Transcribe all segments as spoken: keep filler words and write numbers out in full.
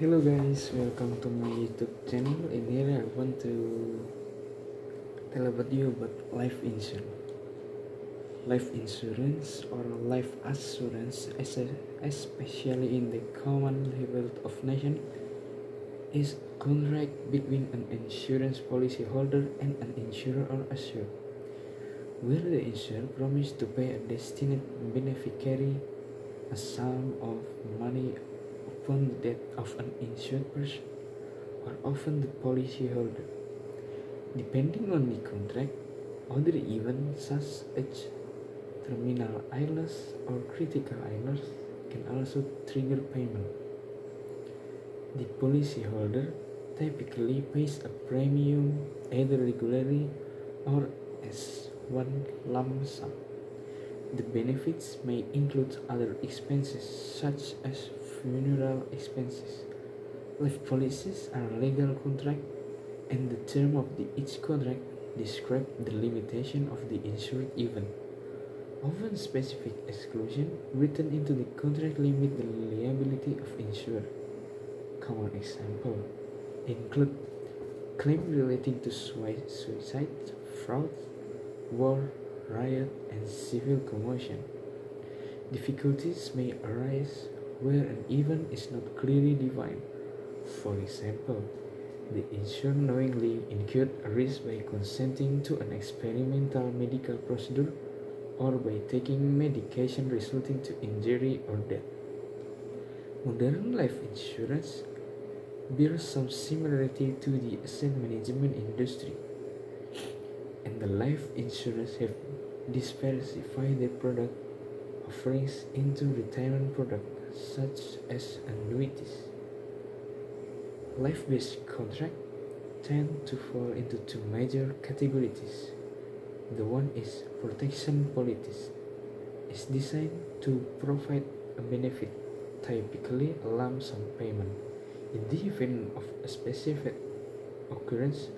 Hello guys, welcome to my YouTube channel. In here I want to tell about you about life insurance. Life insurance or life assurance, especially in the common level of nation, is a contract between an insurance policyholder and an insurer or assured, where the insurer promises to pay a destined beneficiary a sum of money upon the death of an insured person or often the policyholder. Depending on the contract, other events such as terminal illness or critical illness can also trigger payment. The policyholder typically pays a premium either regularly or as one lump sum. The benefits may include other expenses such as funeral expenses. Life policies are legal contracts, and the term of the each contract describes the limitation of the insured event. Often specific exclusions written into the contract limit the liability of insurer. Common example include claims relating to suicide, fraud, war, riot, and civil commotion. Difficulties may arise where an event is not clearly defined. For example, the insurer knowingly incurred a risk by consenting to an experimental medical procedure or by taking medication resulting to injury or death. Modern life insurance bears some similarity to the asset management industry, and the life insurers have diversified their product offerings into retirement products such as annuities. Life-based contracts tend to fall into two major categories. The one is protection policies. It's designed to provide a benefit, typically a lump sum payment, in the event of a specific occurrence.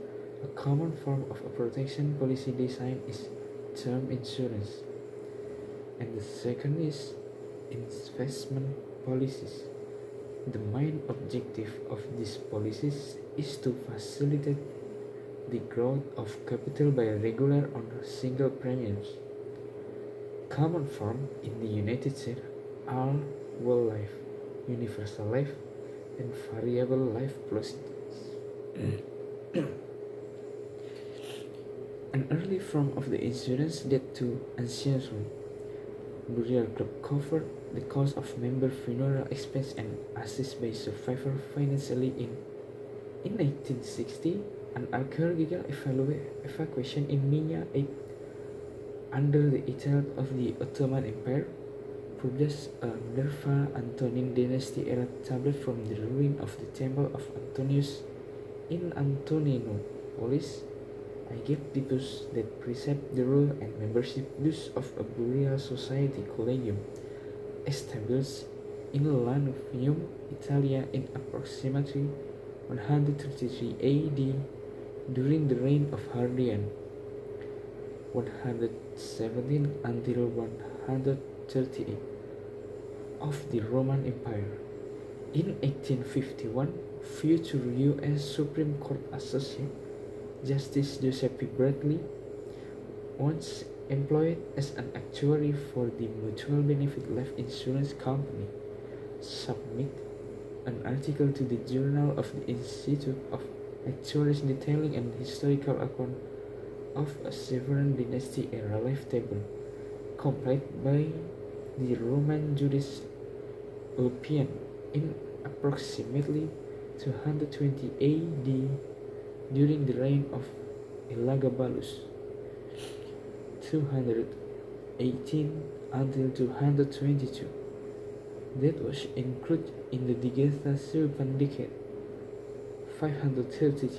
A common form of a protection policy design is term insurance, and the second is investment policies. The main objective of these policies is to facilitate the growth of capital by regular or single premiums. Common form in the United States are whole life, universal life, and variable life policies. An early form of the insurance debt to ancestral burial club covered the cost of member funeral expense and assist by survivor financially. In in nineteen sixty, an archaeological evacuation in Minya eight under the aegis of the Ottoman Empire produced a Nerva Antonin dynasty era tablet from the ruin of the temple of Antonius in Antoninopolis. I give peoples that precept the rule and membership dues of a burial society collegium established in Lanuvium, Italia in approximately one hundred thirty-three A D during the reign of Hadrian, one hundred seventeen until one hundred thirty-eight of the Roman Empire. In eighteen fifty-one, future U S Supreme Court Associate Justice Giuseppe Bradley, once employed as an actuary for the Mutual Benefit Life Insurance Company, submitted an article to the Journal of the Institute of Actuaries detailing an historical account of a sovereign dynasty era life table, compiled by the Roman jurist Opian in approximately two hundred twenty A D during the reign of Elagabalus, two hundred eighteen until two hundred twenty-two, that was included in the Digetha Sylvan Decade, five hundred thirty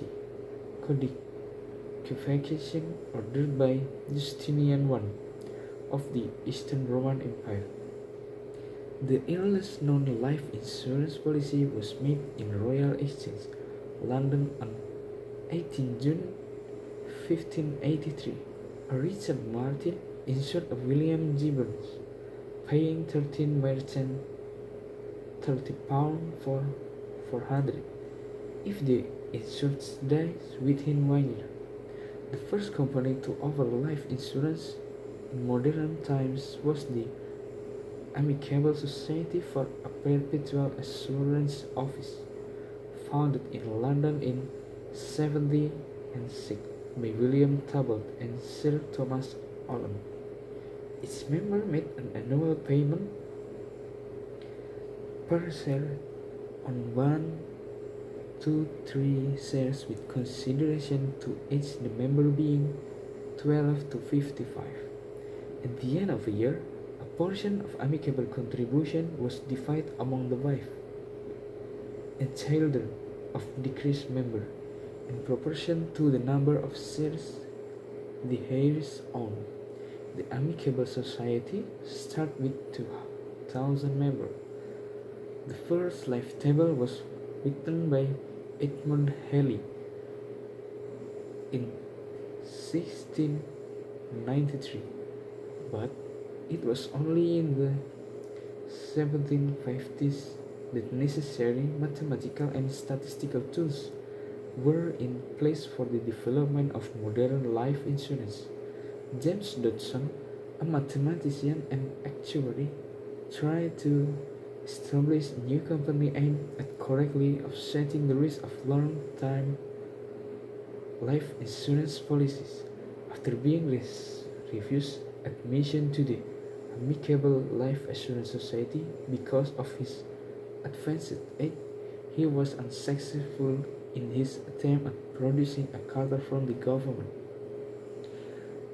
codification ordered by Justinian the First of the Eastern Roman Empire. The earliest known life insurance policy was made in Royal Exchange, London on eighteenth of June fifteen eighty-three, a Richard Martin insured a William Gibbons, paying thirteen merchant thirty pounds for four hundred if they insured dies within one year. The first company to offer life insurance in modern times was the Amicable Society for a Perpetual Assurance Office, founded in London in seventeen oh six by William Tabold and Sir Thomas Allen. Its members made an annual payment per share on one, two, three shares with consideration to each the member being twelve to fifty-five. At the end of a year, a portion of amicable contribution was divided among the wife and children of deceased member in proportion to the number of shares the heirs owned. The amicable society started with two thousand members. The first life table was written by Edmund Halley in sixteen ninety-three, but it was only in the seventeen fifties that necessary mathematical and statistical tools were in place for the development of modern life insurance. James Dodson, a mathematician and actuary, tried to establish a new company aimed at correctly offsetting the risk of long-term life insurance policies. After being res- refused admission to the Amicable Life Assurance Society because of his advanced age, he was unsuccessful in his attempt at producing a charter from the government.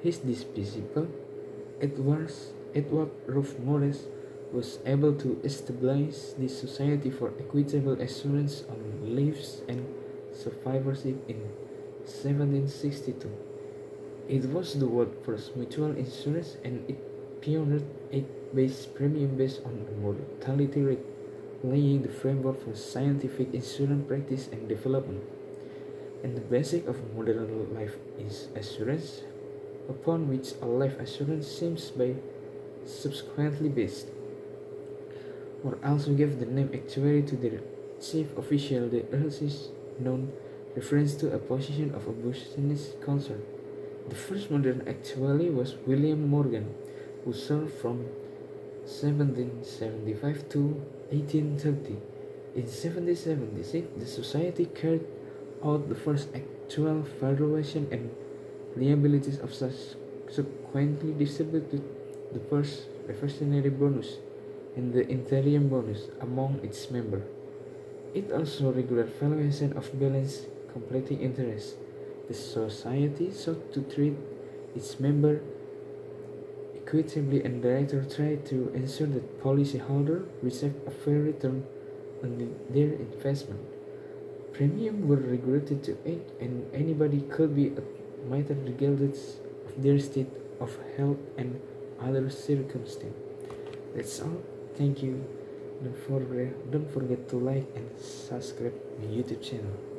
His disciple, Edward, Edward Rowe Morris, was able to establish the Society for Equitable Assurance on Lives and Survivorship in seventeen sixty-two. It was the world's first mutual insurance, and it pioneered a based premium based on a mortality rate, laying the framework for scientific insurance practice and development, and the basic of modern life is assurance, upon which a life assurance seems by subsequently based. Moore also gave the name actuary to the chief official, the earliest known reference to a position of abolitionist concern. The first modern actuary was William Morgan, who served from seventeen seventy-five to eighteen thirty. In seventeen seventy-six, the society carried out the first actual valuation and liabilities of subsequently distributed the first reversionary bonus and the interim bonus among its members. It also regular valuation of balance completing interest. The society sought to treat its members equitably, and director tried to ensure that policyholders received a fair return on the, their investment. Premiums were regulated to age, and anybody could be admitted regardless of their state of health and other circumstances. That's all. Thank you. Don't forget, don't forget to like and subscribe my YouTube channel.